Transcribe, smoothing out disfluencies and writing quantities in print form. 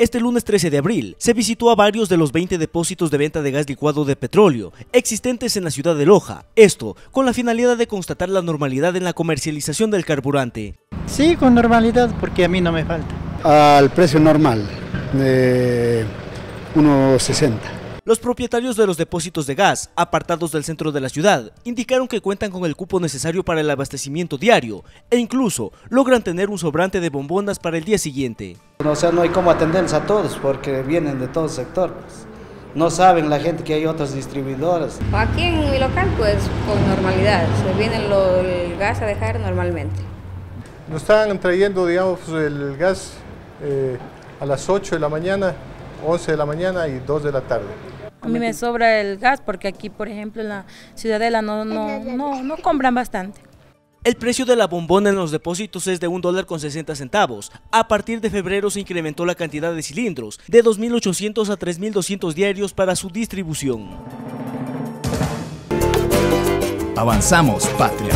este lunes 13 de abril se visitó a varios de los 20 depósitos de venta de gas licuado de petróleo existentes en la ciudad de Loja, esto con la finalidad de constatar la normalidad en la comercialización del carburante. Sí, con normalidad, porque a mí no me falta. Al precio normal, de 1.60. Los propietarios de los depósitos de gas, apartados del centro de la ciudad, indicaron que cuentan con el cupo necesario para el abastecimiento diario e incluso logran tener un sobrante de bombonas para el día siguiente. O sea, no hay cómo atenderse a todos porque vienen de todo el sector. Pues. No saben la gente que hay otras distribuidoras. Aquí en mi local, pues, con normalidad. Se viene el gas a dejar normalmente. Nos están trayendo, digamos, el gas a las 8 de la mañana, 11 de la mañana y 2 de la tarde. A mí me sobra el gas porque aquí, por ejemplo, en la Ciudadela no compran bastante. El precio de la bombona en los depósitos es de $1.60. A partir de febrero se incrementó la cantidad de cilindros de 2.800 a 3.200 diarios para su distribución. Avanzamos, patria.